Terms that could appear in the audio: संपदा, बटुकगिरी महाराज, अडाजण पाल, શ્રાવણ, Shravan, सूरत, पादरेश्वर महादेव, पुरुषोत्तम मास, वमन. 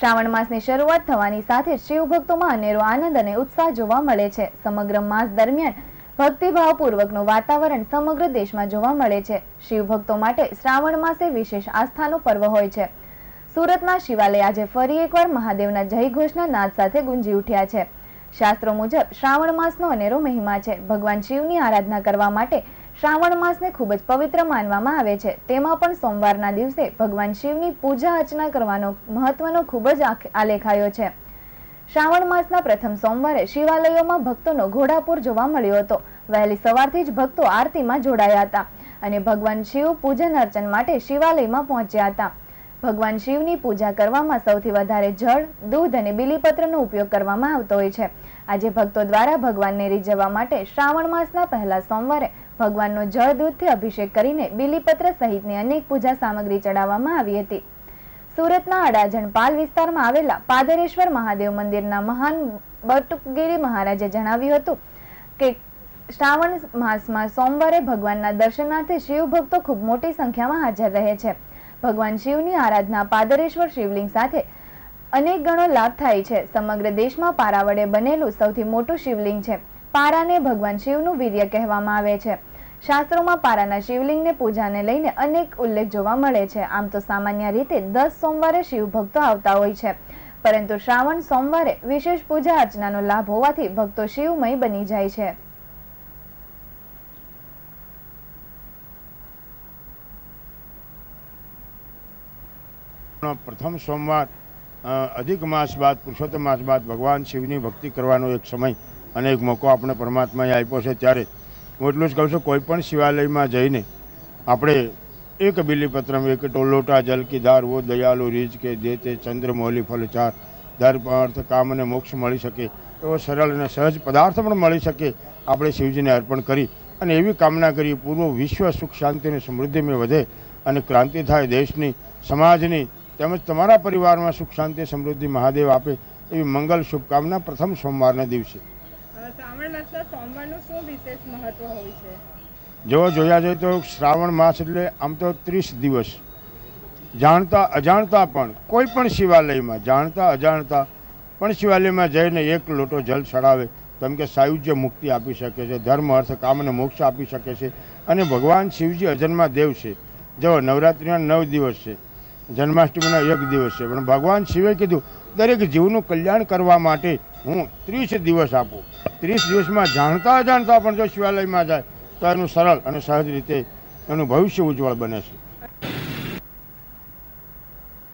श्रावण मासनी शरूआत थवानी साथे शिवभक्तोमां अनेरो आनंद अने उत्साह जोवा मळे छे। समग्र मास दरमियान भक्तिभावपूर्वकनुं वातावरण समग्र देशमां जोवा मळे छे। शिवभक्तो माटे श्रावण मासे विशेष आस्थानुं पर्व होय छे। सूरतना शिवालय आज फरी एकवार महादेवना जयघोषना नाद साथे गुंजी उठ्या छे। शास्त्रों मुजब श्रावण मासनो अनेरो महिमा छे। भगवान शिवनी आराधना करवा माटे श्रावण मासने खूब ज पवित्र मानवामां आवे छे। तेमां पण सोमवारना दिवसे भगवान शिवनी पूजा अर्चना करवानो महत्वनो खूब ज आलेखायो छे। श्रावण मासना प्रथम सोमवारे शिवालयोमां भक्तोनो घोड़ापूर जोवा मळ्यो हतो। वहेली सवारथी ज भक्तो आरतीमां जोडाया हता अने भगवान शिव पूजन अर्चन माटे शिवालयमां पहोंच्या हता। भगवान शिवनी पूजा करवामां सौथी वधारे जळ, दूध अने बिलीपत्रनो उपयोग करवामां आवतो होय छे। आजे भक्तो द्वारा भगवानने रिझववा माटे श्रावण मासना पहेला सोमवारे भगवाननो जळ दूधथी अभिषेक करीने बिलीपत्र सहितनी अनेक पूजा सामग्री चढ़ाववामां आवी हती। सूरतना अडाजण पाल विस्तारमां आवेला पादरेश्वर महादेव मंदिरना महान बटुकगिरी महाराजे जणाव्युं हतुं के श्रावण मासमां सोमवारे भगवानना दर्शनार्थे शिवभक्तो खूब मोटी संख्यामां हाजर रहे छे। भगवान शिवनी आराधना पादरेश्वर शिवलिंग साथे अनेक गणो लाभ थाय छे। समग्र देशमां पारा वडे बनेलुं सौथी मोटुं शिवलिंग छे। पाराने भगवान शिवनुं वीर्य कहेवामां आवे छे। शास्त्रोमां पाराना शिवलिंगने पूजाने लईने अनेक उल्लेख जोवा मळे छे। आम तो सामान्य रीते 10 सोमवारे शिवभक्तो आवता होय छे, परंतु श्रावण सोमवारे विशेष पूजा अर्चनानो लाभ होवाथी भक्तो शिवमय बनी जाय छे। प्रथम सोमवार अधिक मास बाद पुरुषोत्तम मास बाद भगवान शिवनी भक्ति करवानो एक समय अने एक मौको आपने परमात्माए आप्यो छे। त्यारे हूँ एटलुं ज कहूँ छुं, कोईपण शिवालय में जईने आपणे एक बिलीपत्रम एक टोलोटा जल की धार वो दयालु रीज के देते चंद्रमौली फलचार धर्म अर्थ काम अने मोक्ष मळी शके एवो सरल अने सहज पदार्थ पण मळी शके आपणे शिवजीने अर्पण करी अने एवी कामना करी पूर्व विश्व सुख शांति अने समृद्धि में वधे अने क्रांति थाय देशनी समाजनी તેમજ તમારા પરિવારમાં સુખ શાંતિ સમૃદ્ધિ મહાદેવ આપે એવી મંગલ શુભકામના પ્રથમ સોમવારના દિવસે। જો જોયા જાય તો શ્રાવણ માસ એટલે આમ તો 30 દિવસ જાણતા અજાણતા પણ કોઈ પણ શિવાલયમાં જાણતા અજાણતા પણ શિવાલયમાં જઈને એક લોટો જલ ચડાવે તો એમ કે સાયુજ્ય મુક્તિ આપી શકે છે, ધર્મ અર્થ કામ અને મોક્ષ આપી શકે છે। અને ભગવાન શિવજી અજન્મા દેવ છે। જો નવરાત્રિના 9 દિવસ છે, जन्माष्टमीना 1 दिवस है। भगवान शिवे कीधु दरेक जीवनु कल्याण करवा माटे हूँ 30 दिवस आपू। 30 दिवस में जाणता अजाणता पण जो शिवालय में जाए तो एनु सरल अने सहज रीते एनु भविष्य उज्ज्वल बने छे।